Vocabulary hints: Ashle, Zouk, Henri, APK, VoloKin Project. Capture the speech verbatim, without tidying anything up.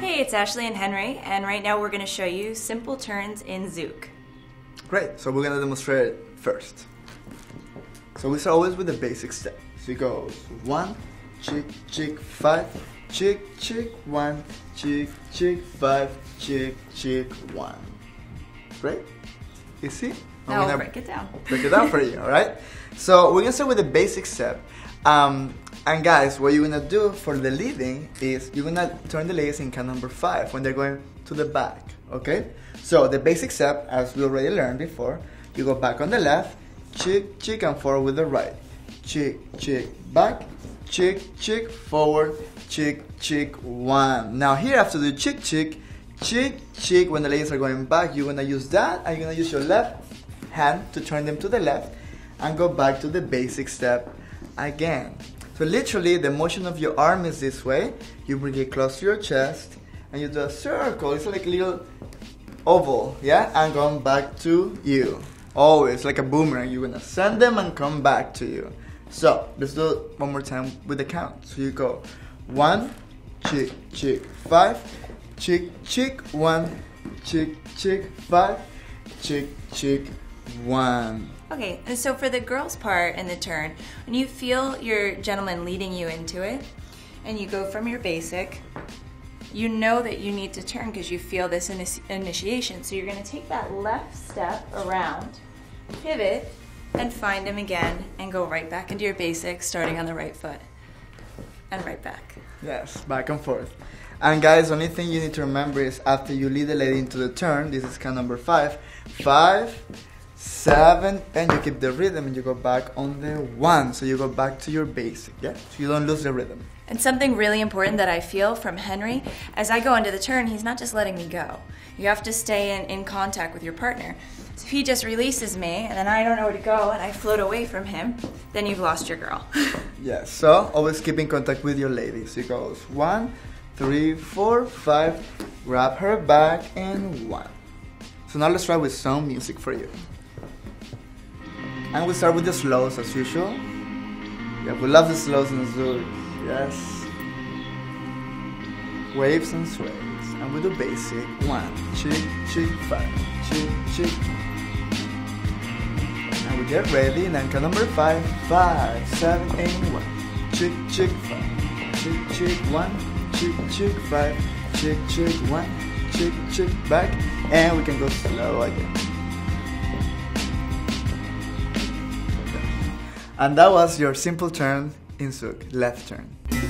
Hey, it's Ashley and Henry, and right now we're going to show you simple turns in Zouk. Great, so we're going to demonstrate it first. So we start always with the basic step. So it goes one, chick, chick, five, chick, chick, one, chick, chick, five, chick, chick, one. Great? You see? Now we'll break it down. Break it down for you, alright? So we're gonna start with the basic step. Um, and guys, what you're gonna do for the leading is you're gonna turn the legs in count number five when they're going to the back, okay? So the basic step, as we already learned before, you go back on the left, chick, chick, and forward with the right. Chick, chick, back, chick, chick, forward, chick, chick, one. Now here after the chick, chick, chick, chick, when the legs are going back, you're gonna use that and you're gonna use your left hand to turn them to the left and go back to the basic step again. So literally the motion of your arm is this way. You bring it close to your chest and you do a circle. It's like a little oval, yeah? And going back to you. Always like a boomerang. You're gonna send them and come back to you. So let's do it one more time with the count. So you go one, chick, chick, five, chick, chick, one, chick, chick, five, chick, chick, one. Okay, and so for the girls' part in the turn, when you feel your gentleman leading you into it, and you go from your basic, you know that you need to turn because you feel this initiation. So you're going to take that left step around, pivot, and find him again, and go right back into your basic, starting on the right foot, and right back. Yes, back and forth. And guys, the only thing you need to remember is after you lead the lady into the turn, this is count number five, five, seven, and you keep the rhythm and you go back on the one. So you go back to your basic, yeah? So you don't lose the rhythm. And something really important that I feel from Henry, as I go into the turn, he's not just letting me go. You have to stay in, in contact with your partner. So if he just releases me and then I don't know where to go and I float away from him, then you've lost your girl. Yeah, so always keep in contact with your lady. So it goes one, three, four, five, grab her back, and one. So now let's try with some music for you. And we start with the slows as usual. Yeah, we love the slows in Zouk. Yes. Waves and sways. And we do basic. One, chick, chick, five, chick, chick. And we get ready. And then count number five, five, seven, eight, one. Chick, chick, five, chick, chick, one, chick, chick, five, chick, chick, one, chick, chick, back. And we can go slow again. And that was your simple turn in Zouk, left turn.